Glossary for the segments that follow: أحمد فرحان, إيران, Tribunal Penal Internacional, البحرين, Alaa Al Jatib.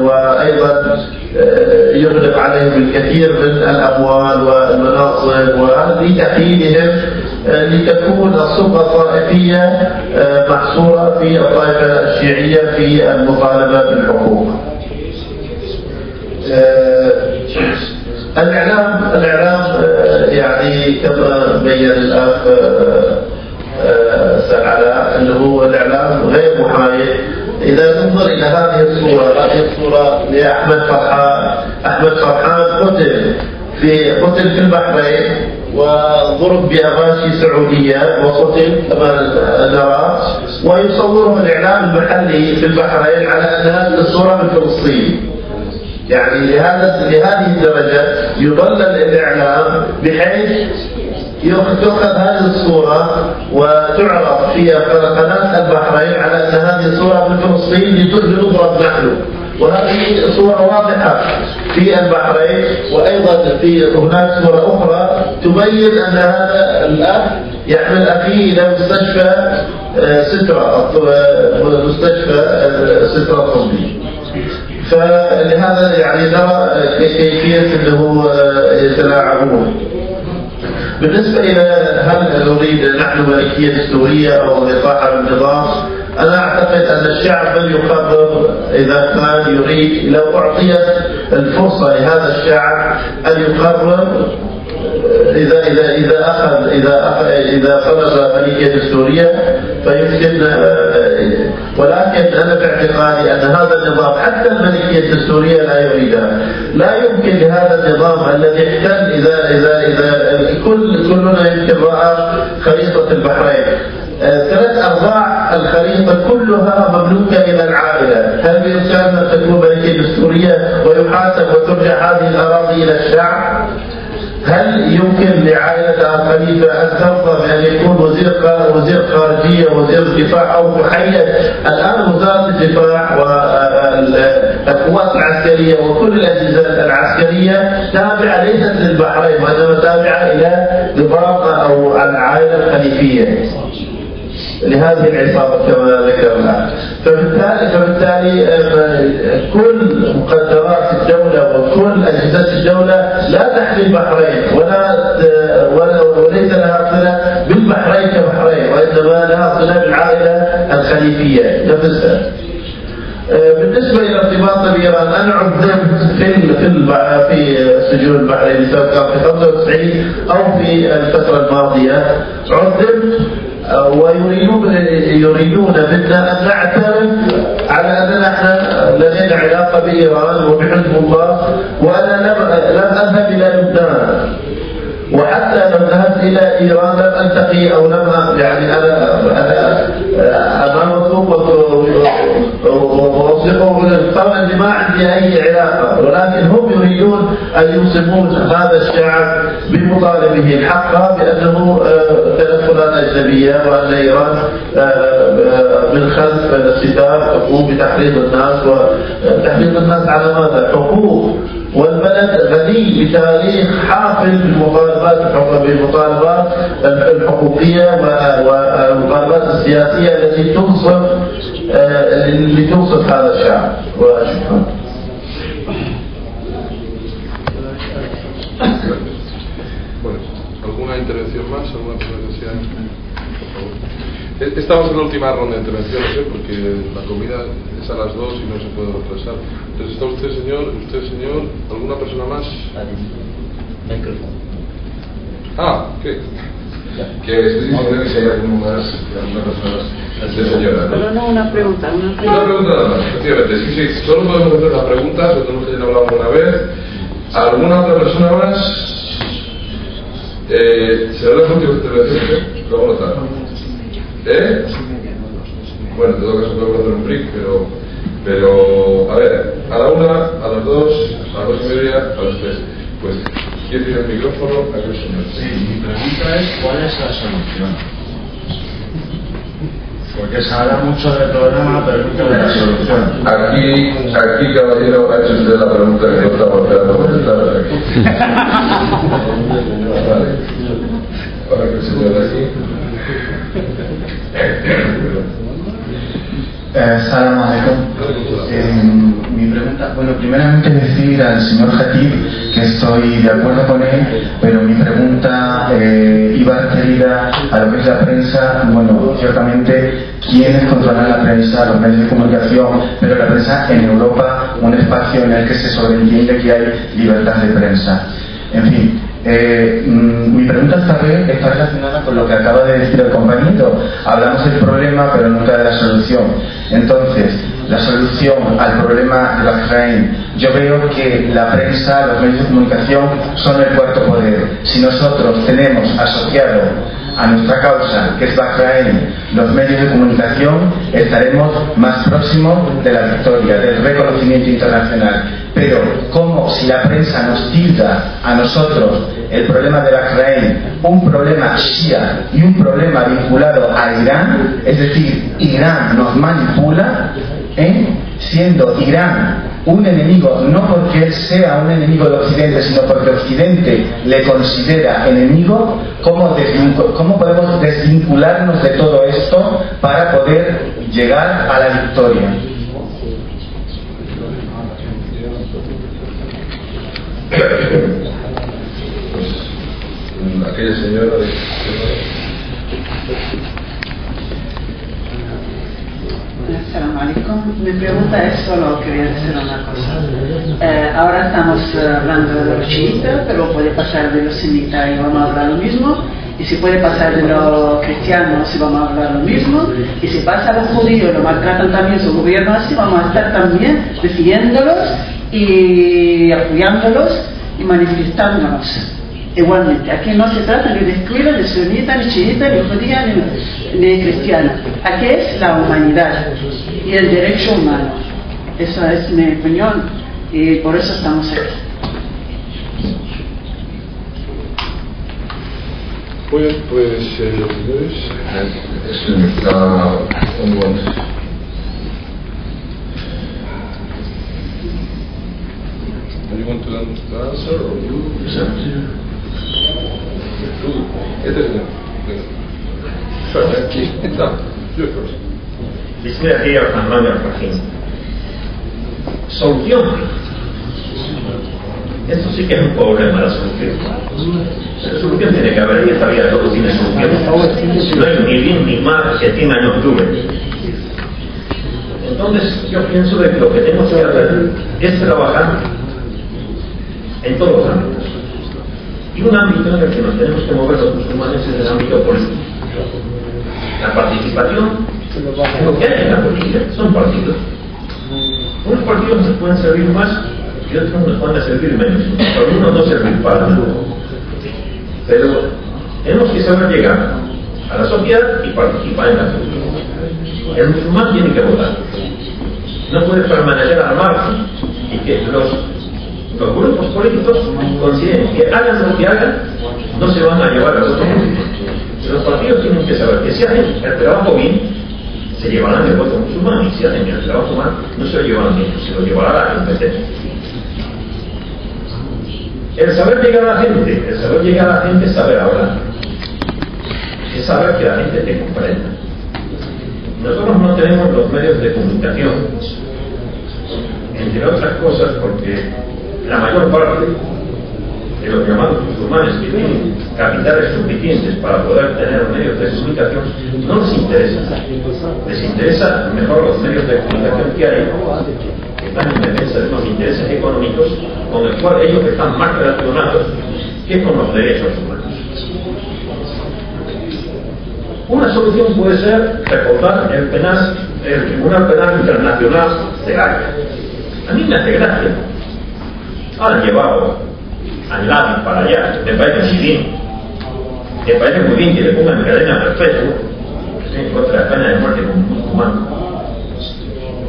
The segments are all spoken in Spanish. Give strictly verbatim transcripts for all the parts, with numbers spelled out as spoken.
وايضا يغلق عليهم الكثير من الاموال والمناصب وبتحيينهم لتكون السلطه الطائفيه محصوره في الطائفه الشيعيه في المطالبه بالحقوق. الاعلام الاعلام يعني كما بين الاخ استاذ علاء انه هو الاعلام غير محايد. إذا ننظر إلى هذه الصورة، هذه الصورة لأحمد فرحان، أحمد فرحان قتل في قتل في البحرين وضرب بأماشي سعودية وقتل كما نرى، ويصوره الإعلام المحلي في البحرين على أن الصورة من فلسطين. يعني لهذا لهذه الدرجة يضلل الإعلام بحيث تؤخذ هذه الصورة وتعرض في قناة البحرين على أن هذه الصورة من فلسطين لنضرب نحن، وهذه صورة واضحة في البحرين. وأيضا في هناك صورة أخرى تبين أن هذا الأخ يحمل أخيه إلى مستشفى سترة مستشفى سترة الطبي. فلهذا يعني نرى كيفية أنه يتلاعبون. بالنسبة إلى هل نريد نحن ملكية سورية أو انقاحها بالنظام، أنا أعتقد أن الشعب بل يقرر إذا كان يريد. لو أعطيت الفرصة لهذا الشعب أن يقرر إذا إذا إذا أخذ إذا أخذ إذا خرج ملكية سورية فيمكن. ولكن أنا في اعتقادي أن هذا النظام حتى الملكية السورية لا يريدها. لا يمكن لهذا النظام الذي احتل إذا إذا إذا كل كلنا يمكن رأى خريطة البحرين، ثلاث أرباع الخريطة كلها مملوكة إلى العائلة. هل بإمكاننا أن تكون ملكية السورية ويحاسب وترجع هذه الأراضي إلى الشعب؟ هل يمكن لعائلة الخليفة أن ترضى بأن يكون وزير وزير خارجية وزير دفاع أو محيد؟ الآن وزارة الدفاع والقوات العسكرية وكل الأجهزة العسكرية تابعة ليست للبحرين وإنما تابعة إلى نظام أو العائلة الخليفية لهذه العصابة كما ذكرنا. فبالتالي فبالتالي كل مقدرات الدولة وكل أجهزة الدولة لا تحمي البحرين ولا ولا وليس لها صلة بالبحرين كبحرين، وإنما لها صلة بالعائلة الخليفية نفسها. بالنسبة إلى ارتباط بإيران، أنا عزمت في في سجون البحرين سواء كان في خمسة وتسعين أو في الفترة الماضية عزمت، ويريدون يريدون منا أن نعترف على أننا نحن لدينا علاقة بإيران وبحزب الله، وأنا لم أذهب إلى لبنان، وحتى لو ذهبت إلى إيران لم ألتقي أو لم يعني أنا أنا أمامكم طبعا ما عندي أي علاقة، ولكن هم يريدون أن يوصفون هذا الشعب بمطالبه الحق بأنه تدخلات أجنبية وأن إيران من خلف الستار تقوم بتحريض الناس، وتحريض الناس على ماذا؟ حقوق. والبلد غني بتاريخ حافل بالمطالبات بالمطالبات الحقوقية والمطالبات السياسية التي تنصف اللي تنصف هذا الشعب. وشكرا. ¿Alguna intervención más? ¿Alguna intervención? Por favor. Estamos en la última ronda de intervenciones, ¿eh? Porque la comida es a las dos y no se puede retrasar. Entonces, ¿está usted, señor? ¿Usted, señor? ¿Alguna persona más? Ah, ¿qué? Que estoy diciendo que si hay alguna más de señora, ¿no? Pero no, una pregunta. Una pregunta, una pregunta más, efectivamente. Es que si solo podemos hacer una pregunta, sobre todo que ya hablamos una vez. ¿Alguna otra persona más? Eh, ¿Será la última intervención? Luego no tarda. ¿Eh? Bueno, en todo caso podemos hacer un break, pero, pero... A ver, a la una, a las dos, a las dos y media, a las tres. Pues, ¿quién tiene el micrófono? Aquí el señor. Sí, mi pregunta es, ¿cuál es la solución? Porque se habla mucho del problema, pero nunca de la solución. Aquí, aquí caballero, ha hecho usted la pregunta que no estaba esperando contestar aquí. Vale. Para que se vea aquí. Salam alaikum. Bueno, primeramente decir al señor Hatib que estoy de acuerdo con él, pero mi pregunta eh, iba referida a lo que es la prensa. Bueno, ciertamente, ¿quiénes controlan la prensa, los medios de comunicación? Pero la prensa en Europa, un espacio en el que se sobreentiende que hay libertad de prensa. En fin, eh, mi pregunta esta vez está relacionada con lo que acaba de decir el compañero. Hablamos del problema, pero nunca de la solución. Entonces, la solución al problema de Bahrein, yo veo que la prensa, los medios de comunicación son el cuarto poder. Si nosotros tenemos asociado a nuestra causa, que es Bahrein, los medios de comunicación, estaremos más próximos de la victoria, del reconocimiento internacional. Pero, ¿cómo si la prensa nos tilda a nosotros el problema de Bahrein, un problema shia y un problema vinculado a Irán? Es decir, Irán nos manipula, ¿eh? siendo Irán un enemigo, no porque él sea un enemigo de Occidente, sino porque Occidente le considera enemigo. ¿Cómo, cómo podemos desvincularnos de todo esto para poder llegar a la victoria? Pues, aquella señora de... Mi pregunta es solo, quería decir una cosa. Eh, ahora estamos hablando de los chiitas, pero puede pasar de los sunitas y vamos a hablar lo mismo. Y si puede pasar de los cristianos, y vamos a hablar lo mismo. Y si pasa a los judíos, lo maltratan también su gobierno, así vamos a estar también defendiéndolos y apoyándolos y manifestándonos. Igualmente, aquí no se trata ni de excluir ni sunita, ni chiita, ni judía, ni, ni cristiana. Aquí es la humanidad y el derecho humano. Esa es mi opinión y por eso estamos aquí. Muy bien, pues lo primero es un buen. ¿Quieres dar una respuesta o tú presentes? Solución. Esto sí que es un problema, la solución. La solución tiene que haber, en esta vida todo tiene solución. No es ni bien ni mal que tiene en octubre. Entonces yo pienso de que lo que tenemos que hacer es trabajar en todos los ámbitos. Y un ámbito en el que nos tenemos que mover los musulmanes es el ámbito político. La participación, lo que hay en la política son partidos. Unos partidos nos pueden servir más y otros nos van a servir menos. Algunos no sirven para nada. Pero tenemos que saber llegar a la sociedad y participar en la política. El musulmán tiene que votar. No puede permanecer al margen y que los Los grupos políticos consideren que hagan lo que hagan, no se van a llevar a los otros grupos. Los partidos tienen que saber que si hacen el trabajo bien, se llevarán el voto musulmán, y si hacen el trabajo mal, no se lo llevarán bien, se lo llevará la competencia. El saber llegar a la gente, el saber llegar a la gente es saber hablar, es saber que la gente te comprenda. Nosotros no tenemos los medios de comunicación, entre otras cosas, porque la mayor parte de los llamados musulmanes que tienen capitales suficientes para poder tener medios de comunicación no les interesa. Les interesa mejor los medios de comunicación que hay, que están en defensa de los intereses económicos, con el cual ellos están más relacionados que con los derechos humanos. Una solución puede ser reportar el, penal, el Tribunal Penal Internacional de la Haya. A mí me hace gracia. Han llevado al lado para allá, me parece muy bien, me parece muy bien que le pongan cadena perpetua, que estén en contra de la pena de muerte como un musulmán.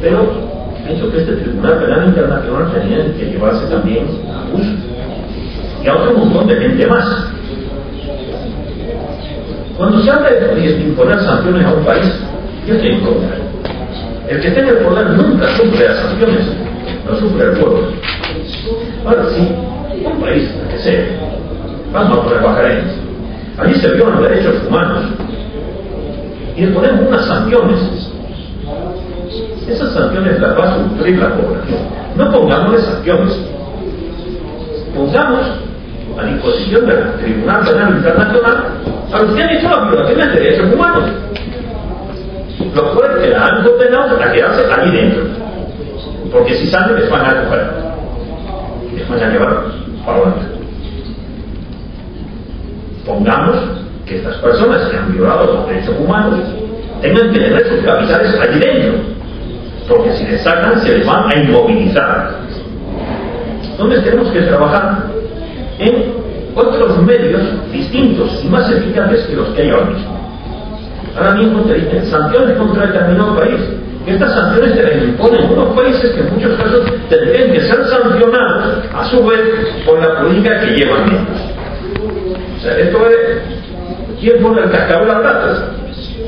Pero pienso que este Tribunal Penal Internacional tenía que llevarse también a Bush y a otro montón de gente más. Cuando se habla de imponer sanciones a un país, yo estoy en contra. El que tenga el poder nunca sufre las sanciones, no sufre el pueblo. Ahora sí, un país, que sea, vamos a poner Bahrein. Allí se violan los derechos humanos y le ponemos unas sanciones. Esas sanciones las va a sufrir la población. no pongamos excepciones, pongamos a disposición del Tribunal Penal Internacional a los que han hecho las violaciones de derechos humanos, los jueces que la han condenado para quedarse allí dentro, porque si salen les van a coger, les van a llevar para adelante. Pongamos que estas personas que han violado los derechos humanos tengan que tener sus capitales allí dentro, porque si les sacan se les van a inmovilizar. Entonces tenemos que trabajar en otros medios distintos y más eficaces que los que hay ahora mismo. Ahora mismo te dicen sanciones contra determinado país. Estas sanciones te las imponen unos países que en muchos casos tendrían que ser sancionados a su vez por la política que llevan ellos. O sea, esto es quién pone el cascabel a las ratas.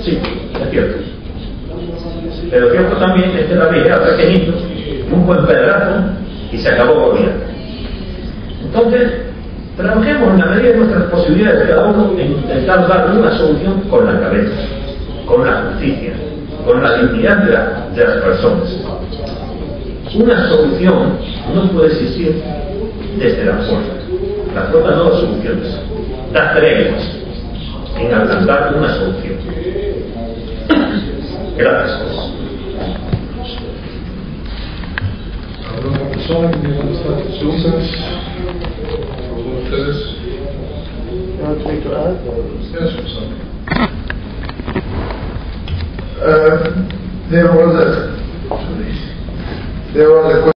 Sí, es cierto. Pero cierto también es que la ley era pequeñito, un buen pedazo y se acabó con ella. Entonces, trabajemos en la medida de nuestras posibilidades cada uno en intentar dar una solución con la cabeza, con la justicia, con la dignidad de, la, de las personas. Una solución no puede existir desde la fuerza. La fuerza no da soluciones, da tregua en alcanzar una solución. Gracias. Ustedes, ustedes usan. Eh,